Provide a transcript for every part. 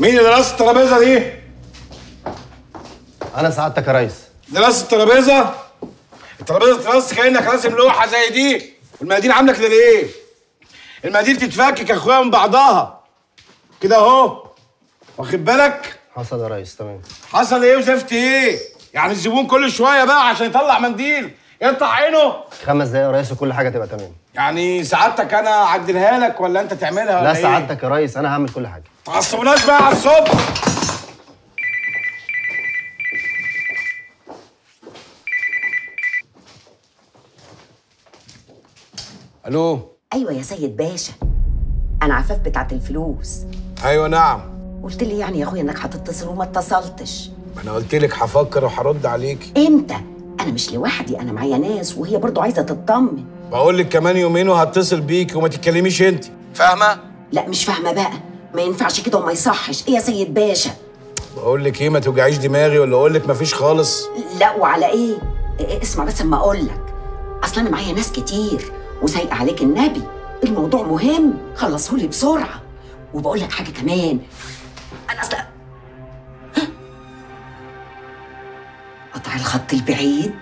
مين اللي درس الترابيزه دي؟ انا سعادتك يا ريس. درس الترابيزه؟ الترابيزه ترص كانك راسم لوحه زي دي، والمقادير عامله كده ليه؟ المقادير تتفكك يا اخويا من بعضها كده اهو، واخد بالك؟ حصل يا ريس. تمام. حصل ايه وشفت ايه؟ يعني الزبون كل شويه بقى عشان يطلع منديل يقطع عينه؟ 5 دقايق يا ريس وكل حاجه تبقى تمام. يعني سعادتك انا اعدلها لك ولا انت تعملها ولا لا؟ إيه؟ سعادتك يا ريس انا هعمل كل حاجه. تعصبناش بقى على الصبح. الو. ايوه يا سيد باشا، انا عفاف بتاعه الفلوس. ايوه نعم. قلت لي يعني يا اخويا انك هتتصل وما اتصلتش. ما انا قلت لك هفكر وهرد عليكي. امتى؟ انا مش لوحدي، انا معايا ناس وهي برضو عايزه تطمن. بقول لك كمان يومين وهتصل بيكي وما تتكلميش انت، فاهمه؟ لا مش فاهمه بقى، ما ينفعش كده وما يصحش. ايه يا سيد باشا؟ بقول لك ايه، ما توجعيش دماغي ولا اقول لك ما فيش خالص؟ لا وعلى ايه؟ اسمع بس اما اقول لك، اصل انا معايا ناس كتير وسايق عليك النبي، الموضوع مهم، خلصه لي بسرعه. وبقول لك حاجه كمان، انا اصلا قطع الخط البعيد.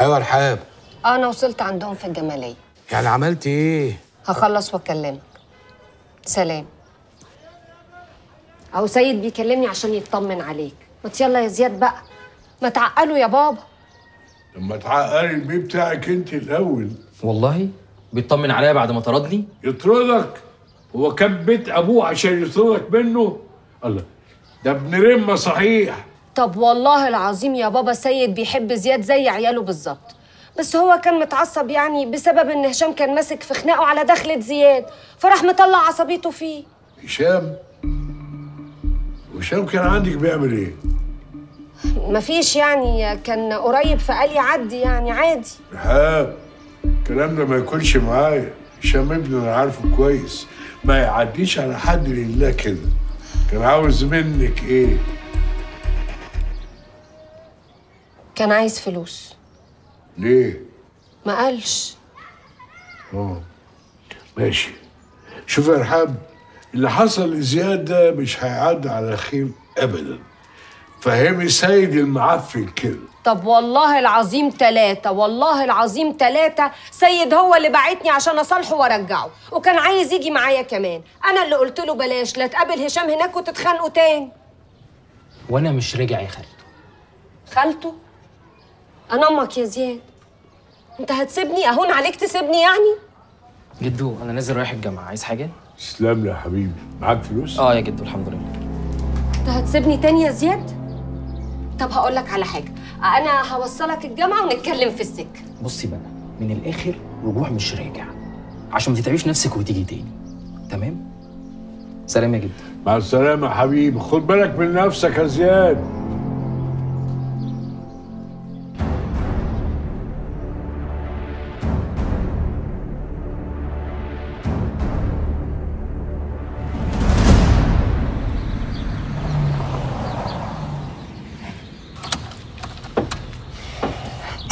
ايوه رحاب. انا وصلت عندهم في الجماليه. يعني عملت ايه؟ هخلص واكلمك. سلام. اهو سيد بيكلمني عشان يطمن عليك. ما يلا يا زياد بقى، ما تعقلوا يا بابا. لما تعقلي البيه بتاعك انت الاول. والله بيطمن عليا بعد ما طردني؟ يطردك؟ هو كان بيت ابوه عشان يطردك منه؟ الله، ده ابن رمه صحيح. طب والله العظيم يا بابا سيد بيحب زياد زي عياله بالظبط، بس هو كان متعصب يعني بسبب ان هشام كان ماسك في خناقه على دخلة زياد، فراح مطلع عصبيته فيه. هشام؟ هشام كان عندك بيعمل ايه؟ مفيش يعني، كان قريب فقال يعدي يعني عادي. رحاب الكلام ده ما يكونش معايا، هشام ابني انا عارفه كويس، ما يعديش على حد لله كده. كان عاوز منك ايه؟ كان عايز فلوس. ليه؟ ما قالش. اه ماشي. شوف يا رحاب، اللي حصل لزياد ده مش هيعدي على خير ابدا. فهمي سيد المعفن كده. طب والله العظيم 3، والله العظيم 3 سيد هو اللي بعتني عشان اصالحه وارجعه، وكان عايز يجي معايا كمان، انا اللي قلت له بلاش، لا تقابل هشام هناك وتتخانقوا تاني. وانا مش راجع يا خالته. خالته؟ انا امك يا زياد. انت هتسيبني؟ اهون عليك تسيبني يعني؟ جدو انا نازل رايح الجامعه، عايز حاجه؟ تسلم يا حبيبي، معاك فلوس؟ اه يا جدو الحمد لله. انت هتسيبني تاني يا زياد؟ طب هقول لك على حاجه، انا هوصلك الجامعه ونتكلم في السكه. بصي بقى، من الاخر رجوع مش راجع، عشان ما تتعبيش نفسك وتيجي تاني. تمام؟ سلام يا جدو. مع السلامه يا حبيبي، خد بالك من نفسك يا زياد.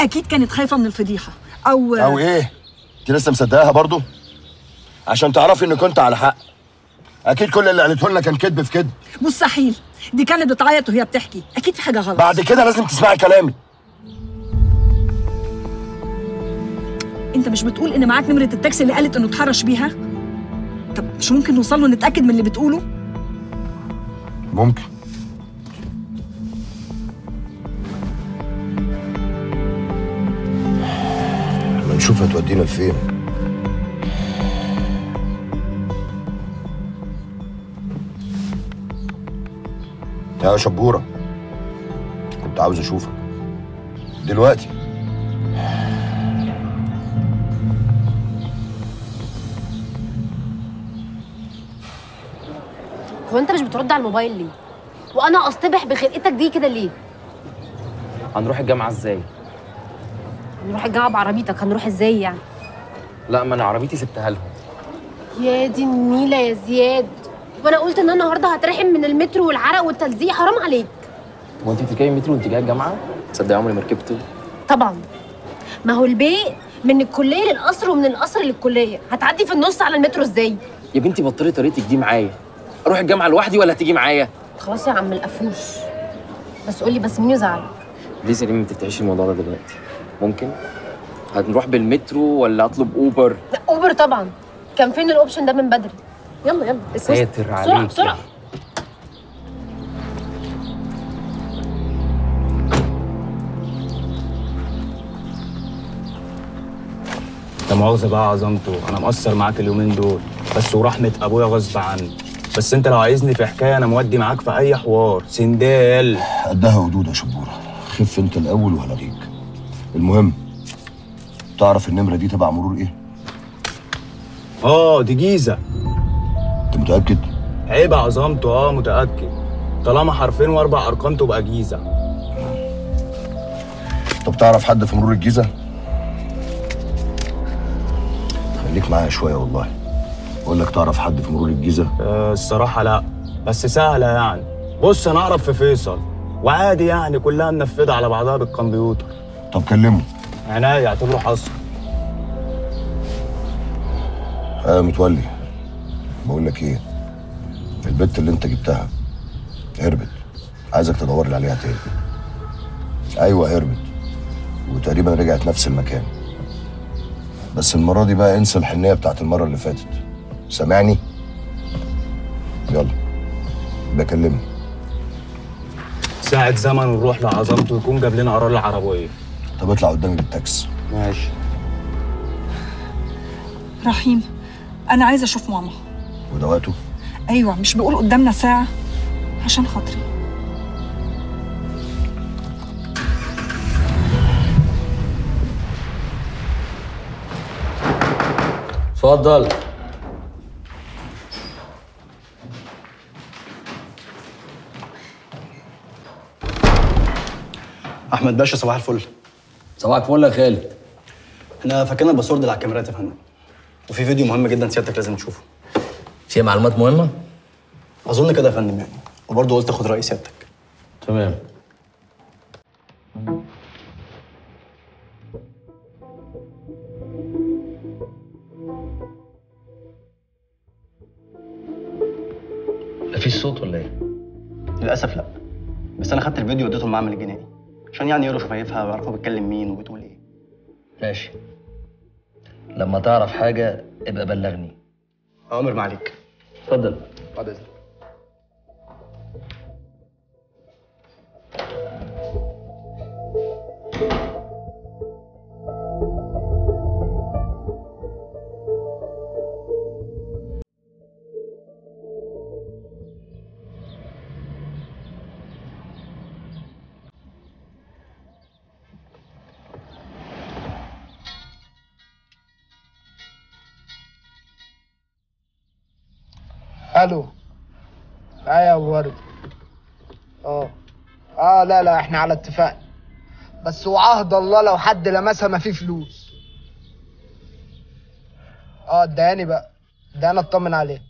أكيد كانت خايفة من الفضيحة أو إيه؟ أنت لسه مصدقاها برضه؟ عشان تعرفي إن كنت على حق. أكيد كل اللي قالته لنا كان كذب في كذب. مستحيل، دي كانت بتعيط وهي بتحكي، أكيد في حاجة غلط. بعد كده لازم تسمعي كلامي. أنت مش بتقول إن معاك نمرة التاكسي اللي قالت إنه اتحرش بيها؟ طب مش ممكن نوصل له نتأكد من اللي بتقوله؟ ممكن. نشوف هتودينا لفين. يا شبورة كنت عاوز اشوفك دلوقتي. هو انت مش بترد على الموبايل ليه؟ وانا اصطبح بخلقتك دي كده ليه؟ هنروح الجامعة ازاي؟ نروح الجامعة بعربيتك، هنروح ازاي يعني؟ لا ما انا عربيتي سبتها لهم. يا دي النيلة يا زياد، وانا قلت ان انا النهارده هترحم من المترو والعرق والتلزيق، حرام عليك. هو انت بتركبي المترو وانت جايه الجامعة؟ تصدقي عمري ما ركبته. طبعا، ما هو البيت من الكلية للقصر ومن القصر للكلية، هتعدي في النص على المترو ازاي؟ يا بنتي بطلي طريقتك دي معايا. اروح الجامعه لوحدي ولا هتيجي معايا؟ خلاص يا عم القفوش، بس قولي بس مين يزعلك؟ بليز يا ريم ما تفتحيش الموضوع ده دلوقتي. ممكن هنروح بالمترو ولا اطلب اوبر؟ لا اوبر طبعا، كان فين الاوبشن ده من بدري. يلا يلا ساتر عليك، بسرعه. لا مؤاخذة بقى عظمته، أنا مقصر معاك اليومين دول، بس ورحمة أبويا غصب عني، بس أنت لو عايزني في حكاية أنا مودي معاك في أي حوار، سندال. قدها ودود يا شبورة، خف أنت الأول وهلغيك. المهم، تعرف النمرة دي تبع مرور إيه؟ آه دي جيزة. أنت متأكد؟ عيب يا عظمته، آه متأكد. طالما حرفين وأربع أرقام تبقى جيزة. طب تعرف حد في مرور الجيزة؟ خليك معايا شويه والله. بقول لك تعرف حد في مرور الجيزه؟ الصراحه لا، بس سهله يعني. بص انا اعرف في فيصل، وعادي يعني كلها منفذه على بعضها بالكمبيوتر. طب كلمه. عينيا، اعتبره حصل. متولي، بقول لك ايه؟ البت اللي انت جبتها هربت، عايزك تدور لي عليها تاني. ايوه هربت، وتقريبا رجعت نفس المكان، بس المرة دي بقى انسى الحنية بتاعت المرة اللي فاتت. سامعني؟ يلا بكلمني. ساعة زمن ونروح لعظمته ويكون جاب لنا قرار العربية. طب اطلع قدامي بالتاكسي. ماشي. رحيم، أنا عايزة أشوف ماما. وده وقته؟ أيوه، مش بيقول قدامنا ساعة؟ عشان خاطري. اتفضل. احمد باشا، صباح الفل. صباح الفل يا خالد. احنا فاكرين الباسورد اللي على الكاميرات يا فندم، وفي فيديو مهم جدا سيادتك لازم تشوفه. فيه معلومات مهمه؟ اظن كده يا فندم يعني، وبرضه قلت اخد راي سيادتك. تمام. مفيش صوت ولا ايه؟ للاسف لا، بس انا خدت الفيديو واديته المعمل الجنائي عشان يعني يقروا شفايفها ويعرفوا بتكلم مين وبتقول ايه. ماشي، لما تعرف حاجه ابقى بلغني. اوامر ما عليك. اتفضل. بعد اذنك. الو. معايا يا ابو ورد. لا احنا على اتفاق، بس وعهد الله لو حد لمسها ما فيه فلوس. اداني بقى، ده انا اطمن عليه.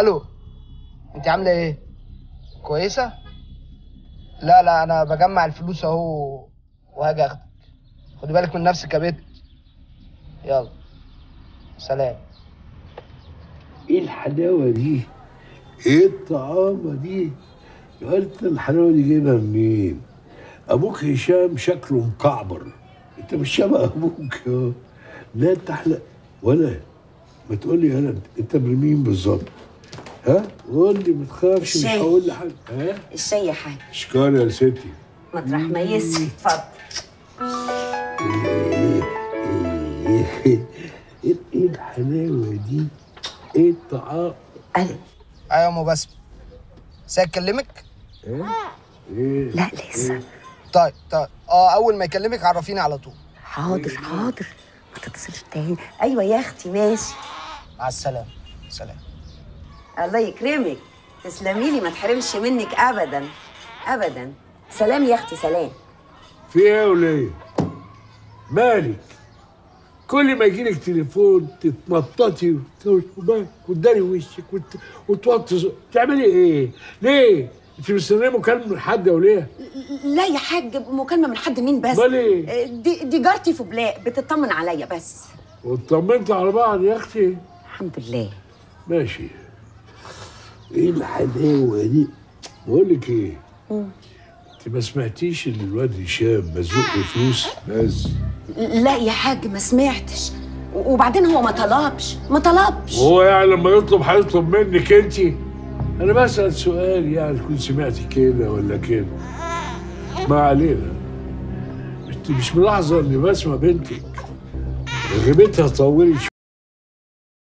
الو، انت عامله ايه؟ كويسه؟ لا انا بجمع الفلوس اهو وهاجي اخدك. خدي بالك من نفسك يا بنت. يلا سلام. ايه الحلاوه دي؟ ايه الطعامه دي؟ يا قلت الحلاوه دي جايبها منين؟ ابوك هشام شكله مكعبر، انت مش شبه ابوك. لا تحلق ولا ما تقول لي انا انت ابن مين بالظبط؟ ها؟ قول لي ما تخافش، مش هقول لي حاجه. ها؟ الشاي يا حاج. شكرا يا ستي. مطرح ما يسري. اتفضل. ايه الحلاوه دي؟ ايه الطعام؟ ايوه يا ام بسمه، ساعة كلمك؟ ايه؟ لا لسه. إيه؟ طيب اول ما يكلمك عرفيني على طول. حاضر حاضر، ما تتصلش تاني. ايوه يا اختي ماشي، مع السلامه. سلام. الله يكرمك، تسلمي لي، ما تحرمش منك ابدا ابدا. سلام يا اختي. سلام. في ايه وليه؟ مالك؟ كل ما يجيلك تليفون تتنططي وتقولي وتداري وشك وتوطي. تعملي ايه؟ ليه؟ انت مستنيه مكالمه من حد يا وليه؟ لا يا حاج، مكالمه من حد مين بس؟ امال ايه؟ دي جارتي فبلاء بتطمن عليا بس. واطمنت على بعض يا اختي؟ الحمد لله. ماشي. ايه الحلاوه دي؟ بقول لك ايه؟ انت ما سمعتيش ان الواد هشام مزنوق في فلوس؟ بس لا يا حاج ما سمعتش، وبعدين هو ما طلبش. وهو يعني لما يطلب هيطلب منك انت؟ أنا بسأل سؤال يعني تكون سمعتي كده ولا كده. ما علينا. أنت مش ملاحظة إني بسمع بنتك رغبتها طولت